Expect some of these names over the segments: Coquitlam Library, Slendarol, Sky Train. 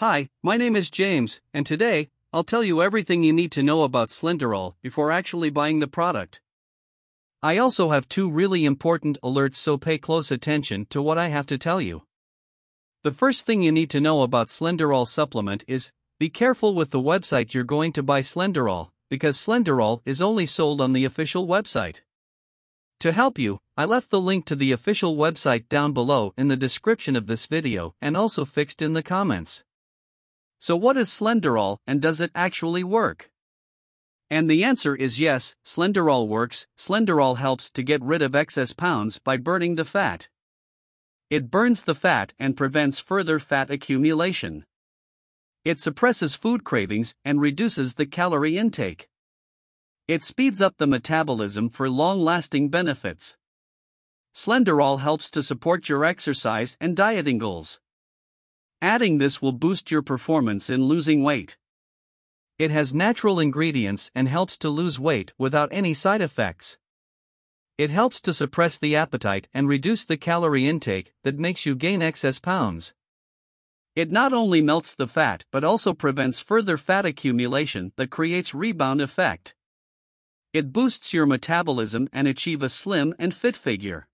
Hi, my name is James, and today, I'll tell you everything you need to know about Slendarol before actually buying the product. I also have two really important alerts, so pay close attention to what I have to tell you. The first thing you need to know about Slendarol supplement is, be careful with the website you're going to buy Slendarol, because Slendarol is only sold on the official website. To help you, I left the link to the official website down below in the description of this video and also fixed in the comments. So what is Slendarol and does it actually work? And the answer is yes, Slendarol works. Slendarol helps to get rid of excess pounds by burning the fat. It burns the fat and prevents further fat accumulation. It suppresses food cravings and reduces the calorie intake. It speeds up the metabolism for long-lasting benefits. Slendarol helps to support your exercise and dieting goals. Adding this will boost your performance in losing weight. It has natural ingredients and helps to lose weight without any side effects. It helps to suppress the appetite and reduce the calorie intake that makes you gain excess pounds. It not only melts the fat but also prevents further fat accumulation that creates rebound effect. It boosts your metabolism and achieves a slim and fit figure.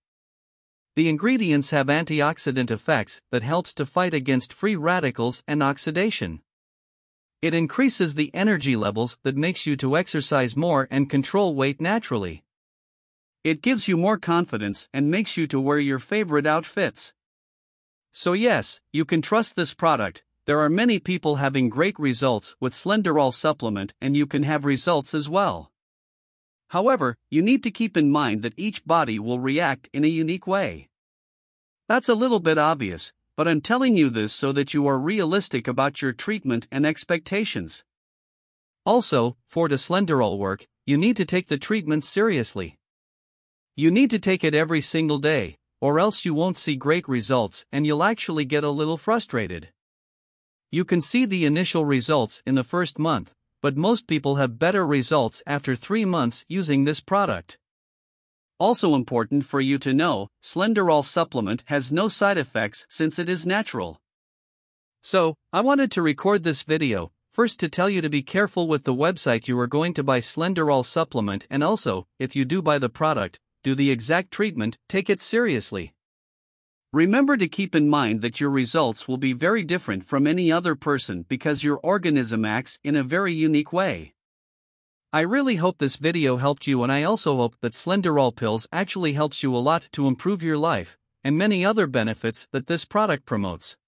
The ingredients have antioxidant effects that helps to fight against free radicals and oxidation. It increases the energy levels that makes you to exercise more and control weight naturally. It gives you more confidence and makes you to wear your favorite outfits. So yes, you can trust this product. There are many people having great results with Slendarol supplement, and you can have results as well. However, you need to keep in mind that each body will react in a unique way. That's a little bit obvious, but I'm telling you this so that you are realistic about your treatment and expectations. Also, for the Slendarol work, you need to take the treatment seriously. You need to take it every single day, or else you won't see great results and you'll actually get a little frustrated. You can see the initial results in the first month, but most people have better results after 3 months using this product. Also important for you to know, Slendarol supplement has no side effects since it is natural. So, I wanted to record this video, first to tell you to be careful with the website you are going to buy Slendarol supplement, and also, if you do buy the product, do the exact treatment, take it seriously. Remember to keep in mind that your results will be very different from any other person because your organism acts in a very unique way. I really hope this video helped you, and I also hope that Slendarol pills actually helps you a lot to improve your life, and many other benefits that this product promotes.